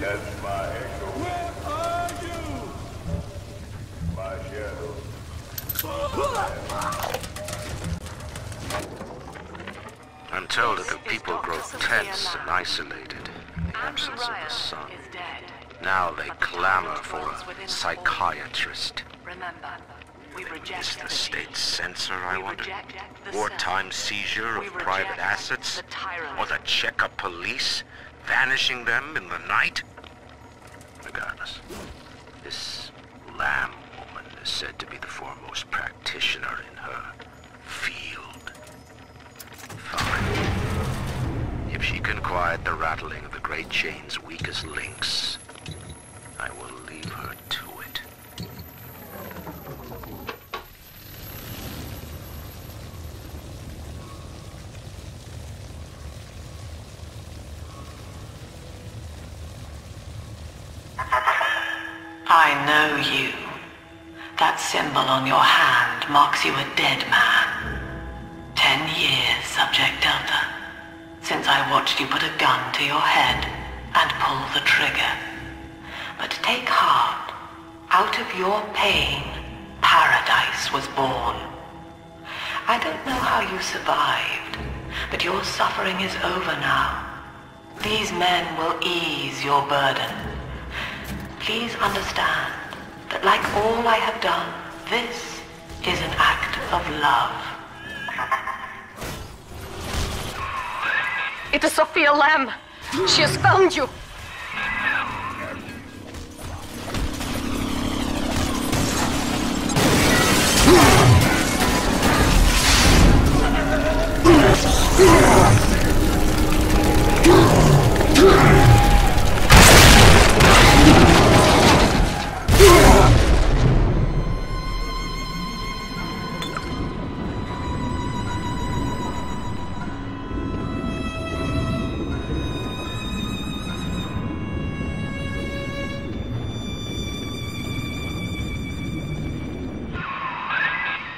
That's my echo. Where are you? My shadow. I'm told that the people grow tense and isolated in the absence of the sun. Now they clamor for a psychiatrist. Remember, we reject. Is the state censor, I wonder? Wartime seizure of private assets? Or the Cheka police? Vanishing them in the night? Regardless, this Lamb woman is said to be the foremost practitioner in her field. Fine. If she can quiet the rattling of the Great Chain's weakest links, I will leave her to it. I know you. That symbol on your hand marks you a dead man. 10 years, Subject Delta, since I watched you put a gun to your head and pull the trigger. But take heart. Out of your pain, paradise was born. I don't know how you survived, but your suffering is over now. These men will ease your burden. Please understand that, like all I have done, this is an act of love. It is Sofia Lamb. She has found you.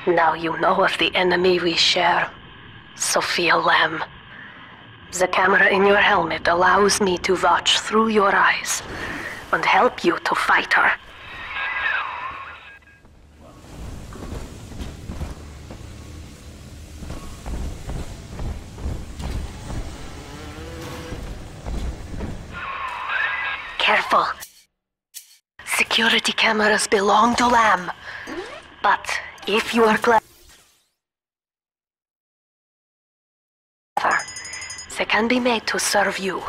Now you know of the enemy we share, Sofia Lamb. The camera in your helmet allows me to watch through your eyes and help you to fight her. Careful. Security cameras belong to Lamb, but if you are clever, they can be made to serve you.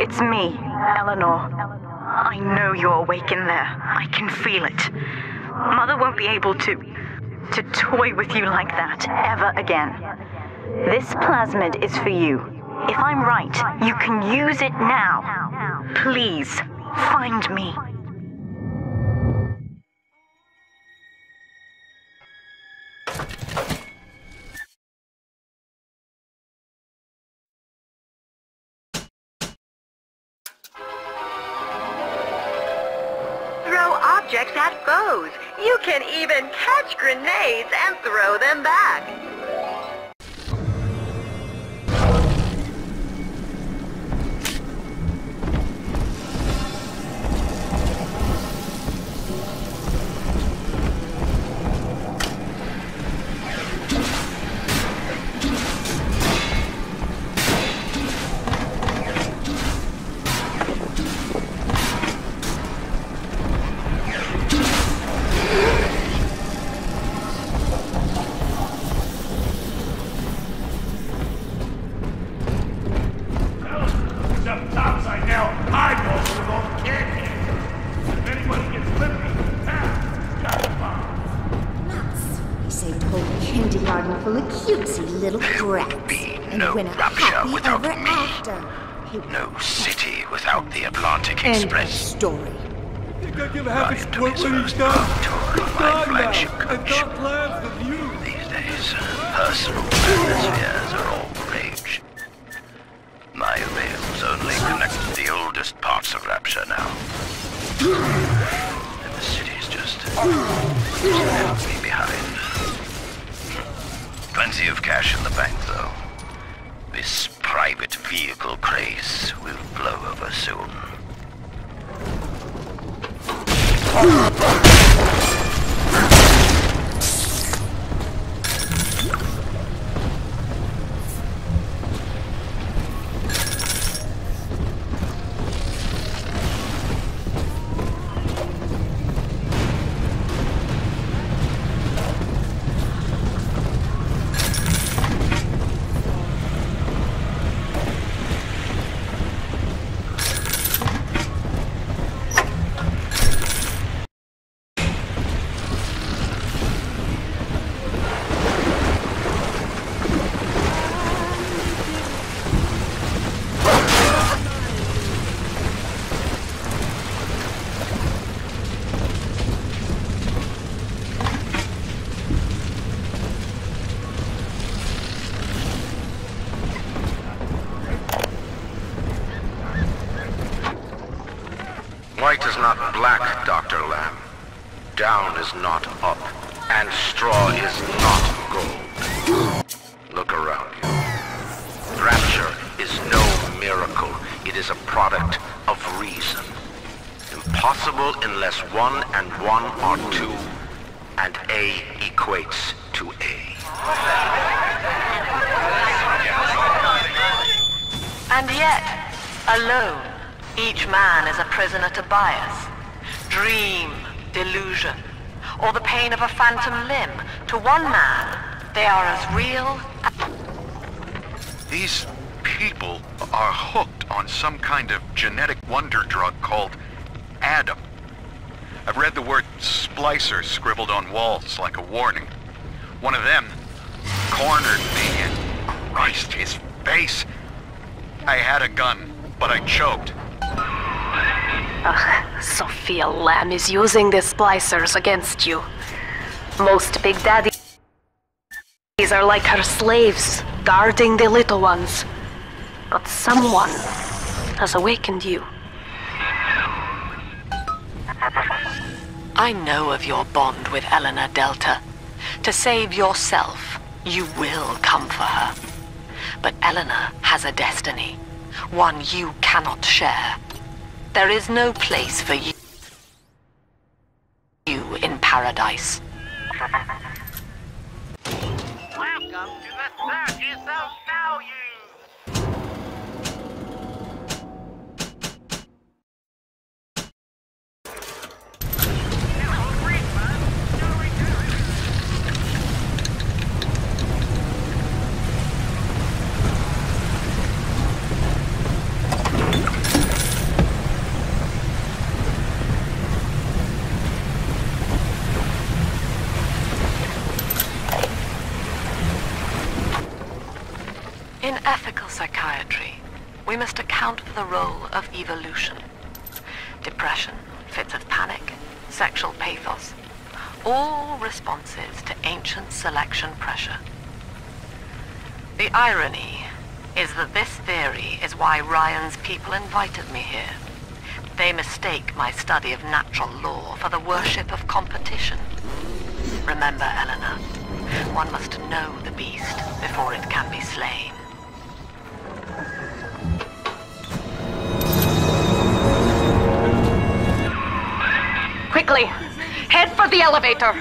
It's me, Eleanor. I know you're awake in there. I can feel it. Mother won't be able to toy with you like that ever again. This plasmid is for you. If I'm right, you can use it now. Please, find me. At foes. You can even catch grenades and throw them back. full of cutesy little brats. And no Rapture without me. No city without the Atlantic Express. Story. I think I can have his work when he's done. I've got plans with you. These days, personal atmospheres are all the rage. My veils only connect the oldest parts of Rapture now. And the city's just left me behind. Plenty of cash in the bank, though. This private vehicle craze will blow over soon. White is not black, Dr. Lamb. Down is not up, and straw is not gold. Look around you. Rapture is no miracle. It is a product of reason. Impossible unless one and one are two, and A equates to A. And yet, alone, each man is a prisoner to bias, dream, delusion, or the pain of a phantom limb. To one man, they are as real as... These people are hooked on some kind of genetic wonder drug called Adam. I've read the word Splicer scribbled on walls like a warning. One of them cornered me and Christ, his face. I had a gun, but I choked. Ugh, Sofia Lamb is using the Splicers against you. Most Big Daddies are like her slaves, guarding the little ones. But someone has awakened you. I know of your bond with Eleanor Delta. To save yourself, you will come for her. But Eleanor has a destiny, one you cannot share. There is no place for you in paradise. Welcome to the circus of psychiatry, we must account for the role of evolution. Depression, fits of panic, sexual pathos, all responses to ancient selection pressure. The irony is that this theory is why Ryan's people invited me here. They mistake my study of natural law for the worship of competition. Remember, Eleanor, one must know the beast before it can be slain. Quickly, head for the elevator.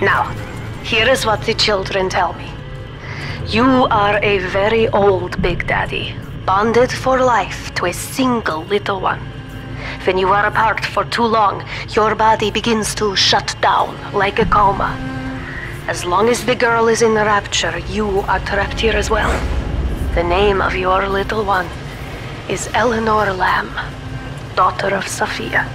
Now, here is what the children tell me. You are a very old Big Daddy, bonded for life to a single Little One. When you are apart for too long, your body begins to shut down like a coma. As long as the girl is in the Rapture, you are trapped here as well. The name of your Little One is Eleanor Lamb, daughter of Sofia.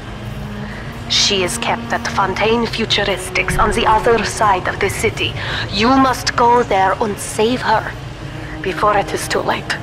She is kept at Fontaine Futuristics on the other side of the city. You must go there and save her before it is too late.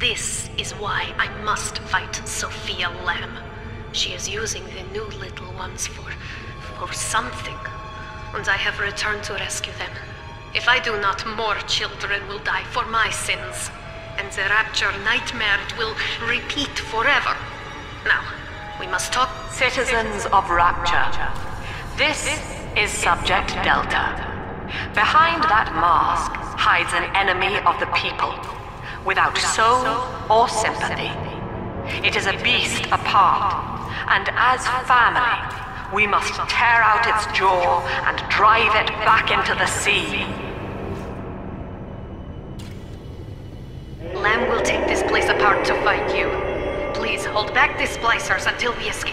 This is why I must fight Sofia Lamb. She is using the new Little Ones for something, and I have returned to rescue them. If I do not, more children will die for my sins, and the Rapture nightmare will repeat forever. Now, we must talk... Citizens of Rapture, this is Subject Delta. Behind that mask hides an enemy of the people. Without soul or sympathy. It is a beast apart, and as family, we must tear out its jaw and drive it back into the sea. Lamb will take this place apart to fight you. Please hold back the Splicers until we escape.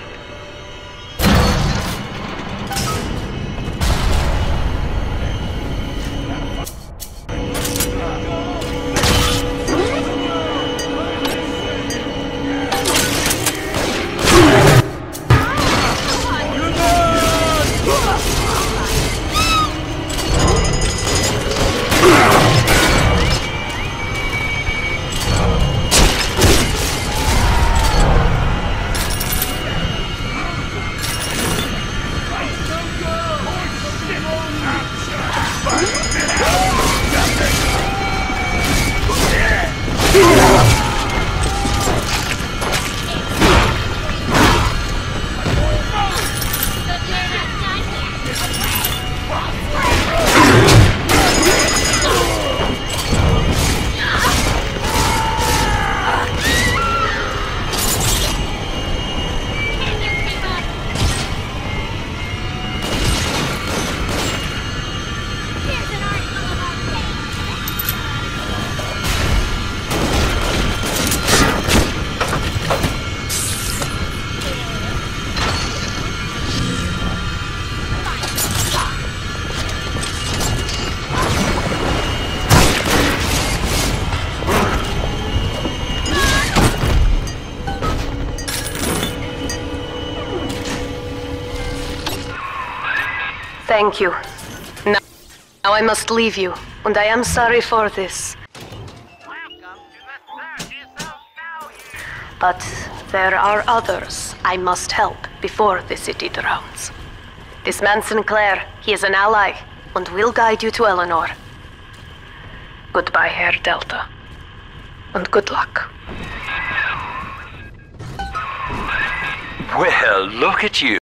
Thank you. Now I must leave you, and I am sorry for this. But there are others I must help before the city drowns. This man Sinclair, he is an ally, and will guide you to Eleanor. Goodbye, Herr Delta. And good luck. Well, look at you.